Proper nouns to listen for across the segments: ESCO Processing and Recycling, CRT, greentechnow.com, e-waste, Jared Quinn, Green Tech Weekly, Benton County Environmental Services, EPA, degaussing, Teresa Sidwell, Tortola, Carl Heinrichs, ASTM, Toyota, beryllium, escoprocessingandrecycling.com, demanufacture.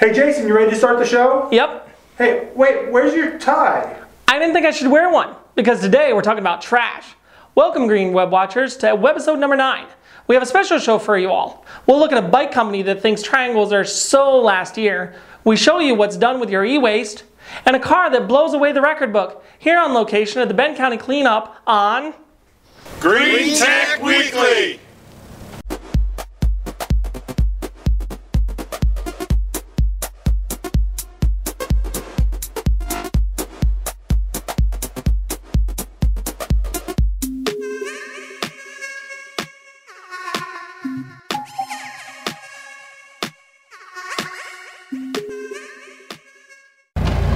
Hey Jason, you ready to start the show? Yep. Hey, wait, where's your tie? I didn't think I should wear one, because today we're talking about trash. Welcome, Green Web Watchers, to webisode number 9. We have a special show for you all. We'll look at a bike company that thinks triangles are so last year. We show you what's done with your e-waste, and a car that blows away the record book, here on location at the Benton County Cleanup on Green Tech Weekly.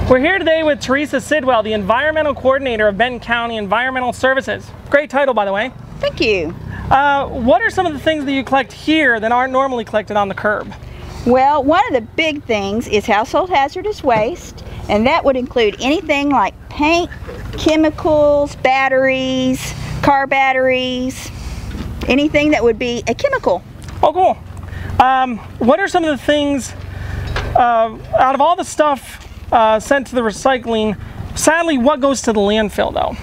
We're here today with Teresa Sidwell, the Environmental Coordinator of Benton County Environmental Services. Great title, by the way. Thank you. What are some of the things that you collect here that aren't normally collected on the curb? Well, one of the big things is household hazardous waste, and that would include anything like paint, chemicals, batteries, car batteries, anything that would be a chemical. Oh, cool. What are some of the things, out of all the stuff sent to the recycling, sadly, what goes to the landfill though?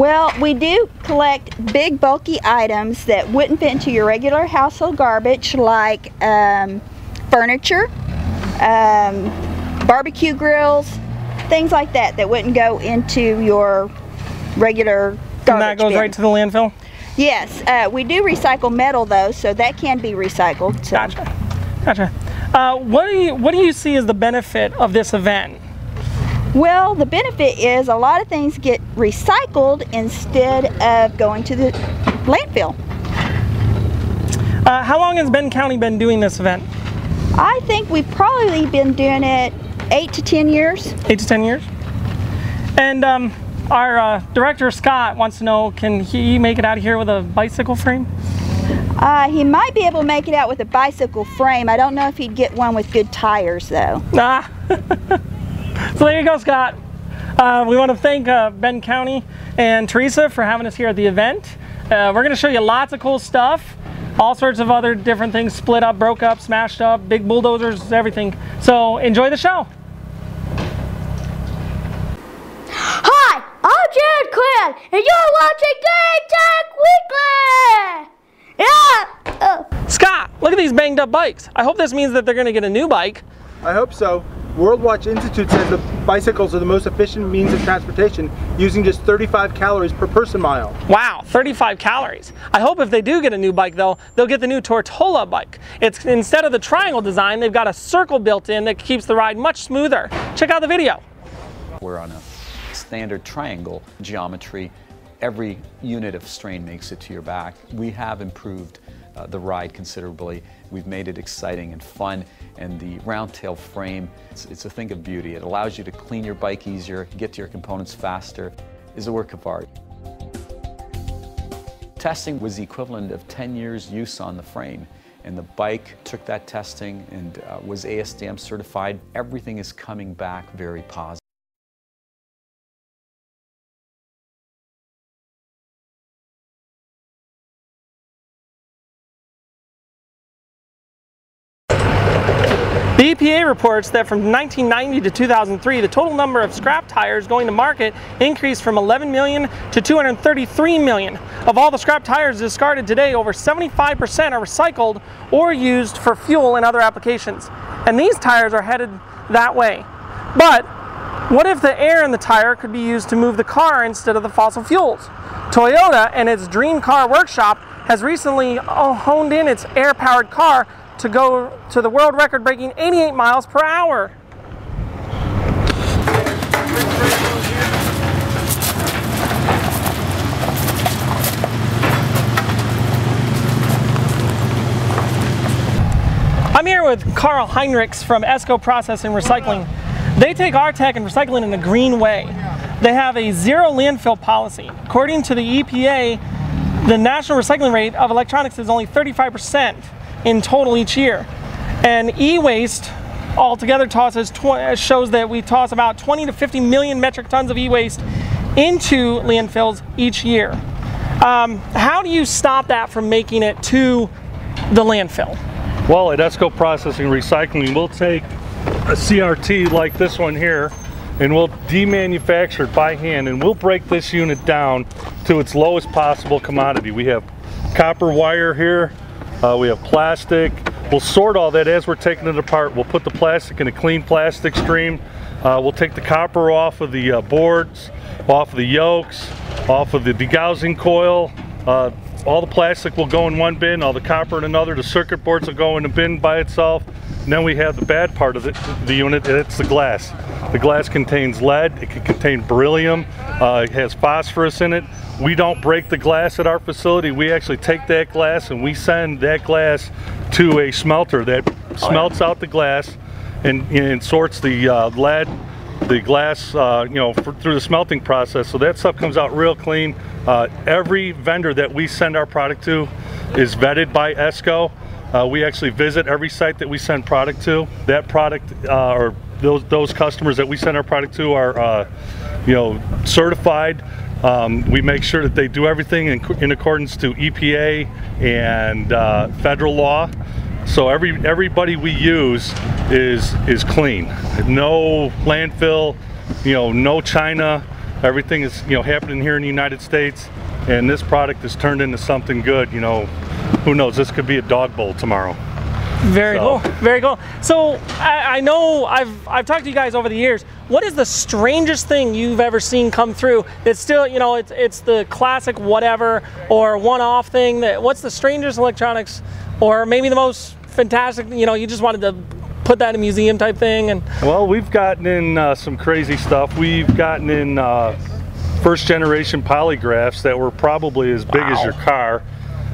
Well, we do collect big bulky items that wouldn't fit into your regular household garbage, like furniture, barbecue grills, things like that that wouldn't go into your regular garbage bin. And that goes right to the landfill? Yes. We do recycle metal though, so that can be recycled. So. Gotcha. Gotcha. What do you see as the benefit of this event? Well, the benefit is a lot of things get recycled instead of going to the landfill. How long has Benton County been doing this event? I think we've probably been doing it 8 to 10 years. 8 to 10 years. And our director Scott wants to know, can he make it out of here with a bicycle frame? He might be able to make it out with a bicycle frame. I don't know if he'd get one with good tires, though. Ah. So there you go, Scott. We want to thank Benton County and Teresa for having us here at the event. We're going to show you lots of cool stuff, all sorts of other different things, split up, broke up, smashed up, big bulldozers, everything. So enjoy the show. Hi, I'm Jared Quinn, and you're watching Green Tech Weekly! Yeah. Scott, look at these banged up bikes. I hope this means that they're going to get a new bike. I hope so. World Watch Institute says the bicycles are the most efficient means of transportation, using just 35 calories per person mile. Wow, 35 calories. I hope if they do get a new bike though, they'll get the new Tortola bike. It's instead of the triangle design, they've got a circle built in that keeps the ride much smoother. Check out the video. We're on a standard triangle geometry. Every unit of strain makes it to your back. We have improved the ride considerably. We've made it exciting and fun, and the round tail frame, it's a thing of beauty. It allows you to clean your bike easier, get to your components faster. It's a work of art. Testing was the equivalent of 10 years use on the frame, and the bike took that testing and was ASTM certified. Everything is coming back very positive. The EPA reports that from 1990 to 2003, the total number of scrap tires going to market increased from 11 million to 233 million. Of all the scrap tires discarded today, over 75% are recycled or used for fuel and other applications. And these tires are headed that way. But what if the air in the tire could be used to move the car instead of the fossil fuels? Toyota and its Dream Car Workshop has recently honed in its air-powered car to go to the world record-breaking 88 miles per hour. I'm here with Carl Heinrichs from ESCO Processing and Recycling. They take our tech and recycling in a green way. They have a zero landfill policy. According to the EPA, the national recycling rate of electronics is only 35%. In total each year, and e-waste altogether shows that we toss about 20 to 50 million metric tons of e-waste into landfills each year. How do you stop that from making it to the landfill? Well, at ESCO Processing and Recycling, we'll take a CRT like this one here, and we'll demanufacture it by hand, and we'll break this unit down to its lowest possible commodity. We have copper wire here, we have plastic. We'll sort all that as we're taking it apart. We'll put the plastic in a clean plastic stream. We'll take the copper off of the boards, off of the yokes, off of the degaussing coil. All the plastic will go in one bin, all the copper in another. The circuit boards will go in a bin by itself. And then we have the bad part of the unit, and it's the glass. The glass contains lead, it can contain beryllium, it has phosphorus in it. We don't break the glass at our facility. We actually take that glass and we send that glass to a smelter that smelts out the glass and sorts the lead, the glass, you know, through the smelting process. So that stuff comes out real clean. Every vendor that we send our product to is vetted by ESCO. We actually visit every site that we send product to. That product, or those customers that we send our product to are, you know, certified. We make sure that they do everything in accordance to EPA and federal law. So everybody we use is clean. No landfill, you know, no China. Everything is, you know, happening here in the United States, and this product is turned into something good. You know, who knows? This could be a dog bowl tomorrow. Very cool. Very cool. So I know I've talked to you guys over the years. What is the strangest thing you've ever seen come through that's still, you know, it's the classic whatever or one-off thing? That what's the strangest electronics, or maybe the most fantastic, you know, you just wanted to put that in a museum type thing? And well, we've gotten in some crazy stuff. We've gotten in first generation polygraphs that were probably as big as your car.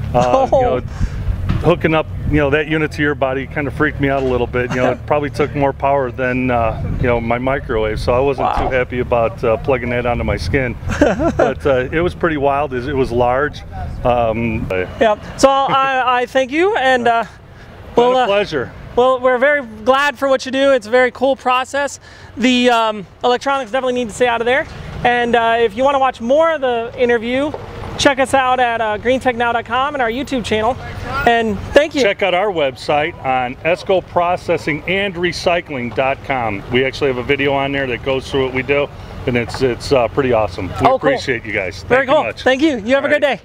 You know, hooking up, you know, that unit to your body kind of freaked me out a little bit. You know, it probably took more power than you know, my microwave, so I wasn't too happy about plugging that onto my skin. But it was pretty wild. It was large. Yep. So I thank you, and well, a pleasure. Well, we're very glad for what you do. It's a very cool process. The electronics definitely need to stay out of there. And if you want to watch more of the interview, check us out at greentechnow.com and our YouTube channel. And thank you. Check out our website on escoprocessingandrecycling.com. We actually have a video on there that goes through what we do, and it's pretty awesome. We appreciate you guys. Thank you much. Thank you. You have a good day.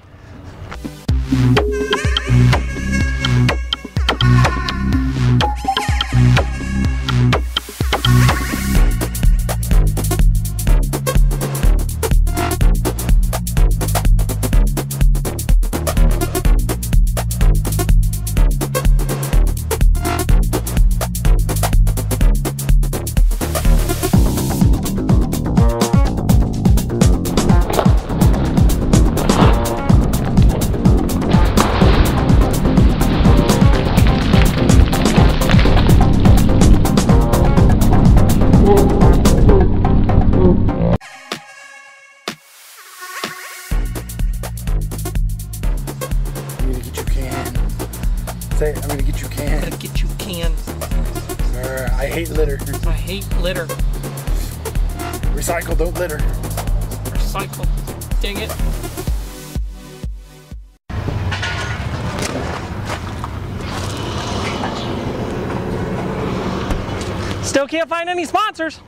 Still can't find any sponsors.